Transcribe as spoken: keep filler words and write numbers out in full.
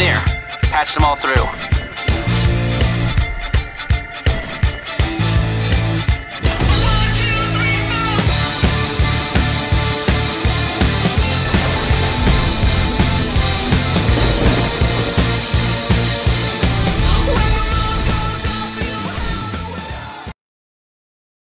There. Patched them all through.